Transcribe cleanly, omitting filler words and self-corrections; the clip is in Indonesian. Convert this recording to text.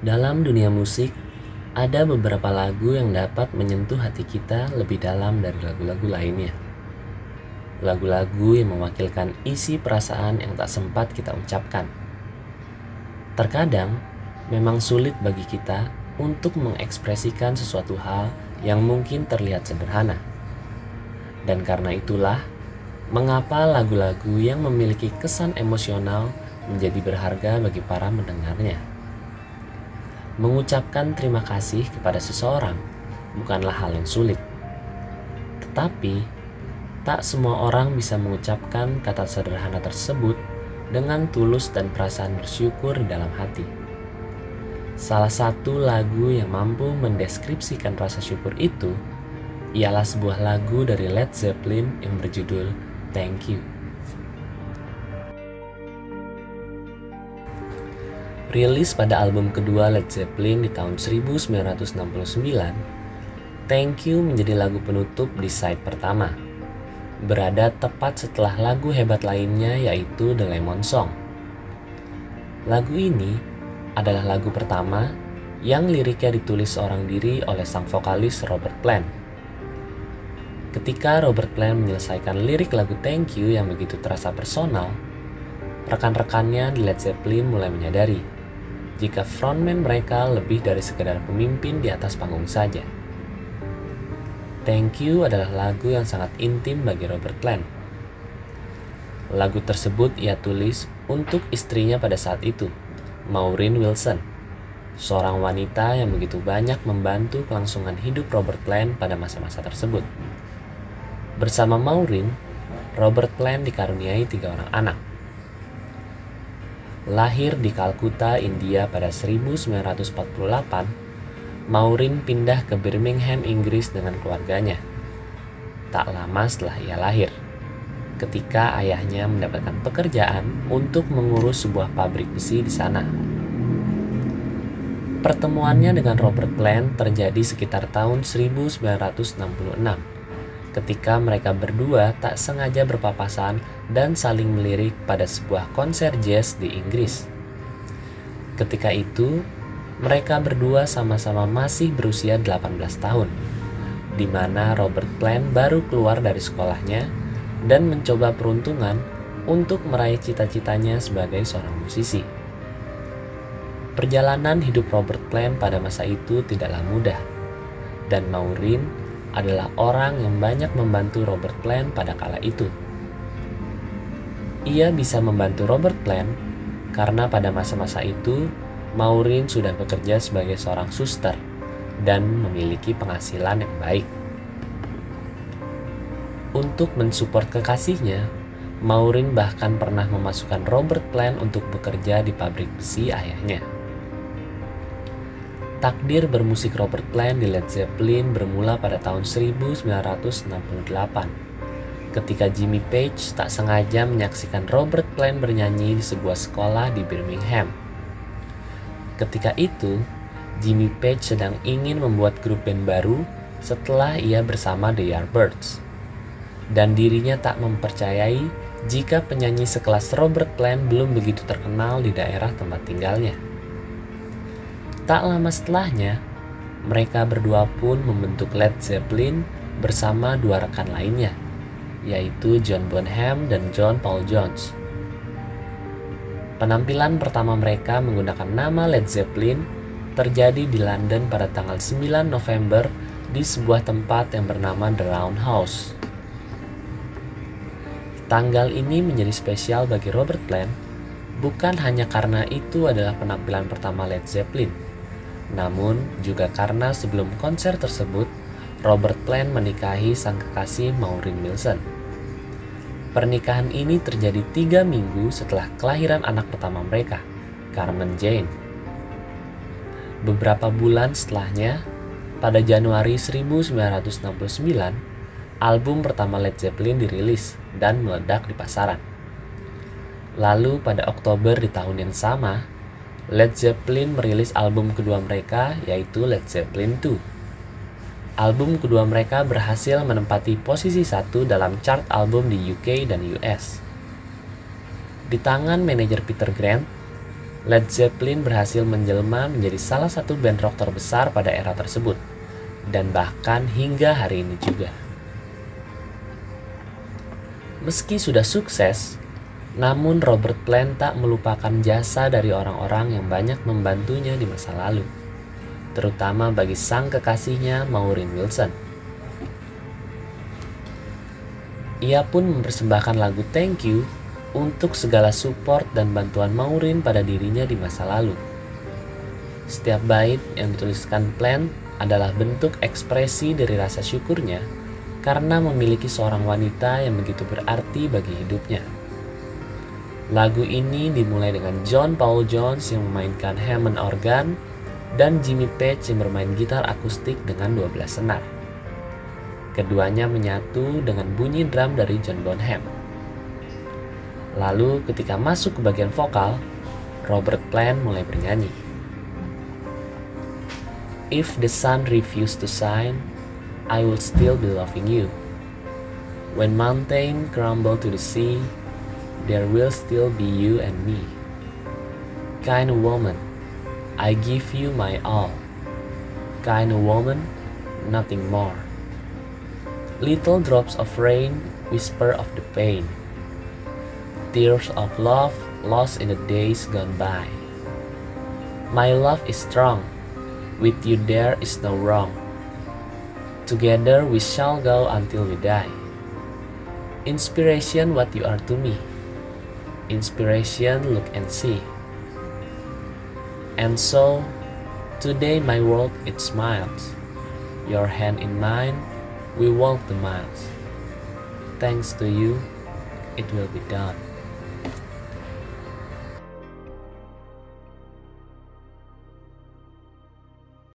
Dalam dunia musik, ada beberapa lagu yang dapat menyentuh hati kita lebih dalam dari lagu-lagu lainnya. Lagu-lagu yang mewakilkan isi perasaan yang tak sempat kita ucapkan. Terkadang, memang sulit bagi kita untuk mengekspresikan sesuatu hal yang mungkin terlihat sederhana. Dan karena itulah, mengapa lagu-lagu yang memiliki kesan emosional menjadi berharga bagi para pendengarnya. Mengucapkan terima kasih kepada seseorang bukanlah hal yang sulit. Tetapi, tak semua orang bisa mengucapkan kata sederhana tersebut dengan tulus dan perasaan bersyukur di dalam hati. Salah satu lagu yang mampu mendeskripsikan rasa syukur itu ialah sebuah lagu dari Led Zeppelin yang berjudul Thank You. Rilis pada album kedua Led Zeppelin di tahun 1969, Thank You menjadi lagu penutup di side pertama, berada tepat setelah lagu hebat lainnya yaitu The Lemon Song. Lagu ini adalah lagu pertama yang liriknya ditulis seorang diri oleh sang vokalis Robert Plant. Ketika Robert Plant menyelesaikan lirik lagu Thank You yang begitu terasa personal, rekan-rekannya di Led Zeppelin mulai menyadari jika frontman mereka lebih dari sekedar pemimpin di atas panggung saja. Thank You adalah lagu yang sangat intim bagi Robert Plant. Lagu tersebut ia tulis untuk istrinya pada saat itu, Maureen Wilson, seorang wanita yang begitu banyak membantu kelangsungan hidup Robert Plant pada masa-masa tersebut. Bersama Maureen, Robert Plant dikaruniai 3 orang anak. Lahir di Kalkuta, India pada 1948, Maureen pindah ke Birmingham, Inggris dengan keluarganya. Tak lama setelah ia lahir, ketika ayahnya mendapatkan pekerjaan untuk mengurus sebuah pabrik besi di sana. Pertemuannya dengan Robert Plant terjadi sekitar tahun 1966, ketika mereka berdua tak sengaja berpapasan dan saling melirik pada sebuah konser jazz di Inggris. Ketika itu, mereka berdua sama-sama masih berusia 18 tahun, di mana Robert Plant baru keluar dari sekolahnya dan mencoba peruntungan untuk meraih cita-citanya sebagai seorang musisi. Perjalanan hidup Robert Plant pada masa itu tidaklah mudah, dan Maureen adalah orang yang banyak membantu Robert Plant pada kala itu. Ia bisa membantu Robert Plant karena pada masa-masa itu Maureen sudah bekerja sebagai seorang suster dan memiliki penghasilan yang baik. Untuk mensupport kekasihnya, Maureen bahkan pernah memasukkan Robert Plant untuk bekerja di pabrik besi ayahnya. Takdir bermusik Robert Plant di Led Zeppelin bermula pada tahun 1968, ketika Jimmy Page tak sengaja menyaksikan Robert Plant bernyanyi di sebuah sekolah di Birmingham. Ketika itu, Jimmy Page sedang ingin membuat grup band baru setelah ia bersama The Yardbirds. Dan dirinya tak mempercayai jika penyanyi sekelas Robert Plant belum begitu terkenal di daerah tempat tinggalnya. Tak lama setelahnya, mereka berdua pun membentuk Led Zeppelin bersama 2 rekan lainnya, yaitu John Bonham dan John Paul Jones. Penampilan pertama mereka menggunakan nama Led Zeppelin terjadi di London pada tanggal 9 November di sebuah tempat yang bernama The Roundhouse. Tanggal ini menjadi spesial bagi Robert Plant bukan hanya karena itu adalah penampilan pertama Led Zeppelin, namun juga karena sebelum konser tersebut, Robert Plant menikahi sang kekasih Maureen Wilson. Pernikahan ini terjadi 3 minggu setelah kelahiran anak pertama mereka, Carmen Jane. Beberapa bulan setelahnya, pada Januari 1969, album pertama Led Zeppelin dirilis dan meledak di pasaran. Lalu pada Oktober di tahun yang sama, Led Zeppelin merilis album kedua mereka yaitu Led Zeppelin II. Album kedua mereka berhasil menempati posisi 1 dalam chart album di UK dan US. Di tangan manajer Peter Grant, Led Zeppelin berhasil menjelma menjadi salah satu band rock terbesar pada era tersebut, dan bahkan hingga hari ini juga. Meski sudah sukses, namun Robert Plant tak melupakan jasa dari orang-orang yang banyak membantunya di masa lalu, terutama bagi sang kekasihnya Maureen Wilson. Ia pun mempersembahkan lagu Thank You untuk segala support dan bantuan Maureen pada dirinya di masa lalu. Setiap bait yang dituliskan Plant adalah bentuk ekspresi dari rasa syukurnya karena memiliki seorang wanita yang begitu berarti bagi hidupnya. Lagu ini dimulai dengan John Paul Jones yang memainkan Hammond organ dan Jimmy Page yang bermain gitar akustik dengan 12 senar. Keduanya menyatu dengan bunyi drum dari John Bonham. Lalu ketika masuk ke bagian vokal, Robert Plant mulai bernyanyi. If the sun refused to shine, I will still be loving you. When mountains crumble to the sea, there will still be you and me. Kind woman, I give you my all. Kind woman, nothing more. Little drops of rain, whisper of the pain. Tears of love, lost in the days gone by. My love is strong, with you there is no wrong. Together we shall go until we die. Inspiration, what you are to me. Inspiration, look and see. And so, today my world it smiles. Your hand in mine, we walk the miles. Thanks to you, it will be done.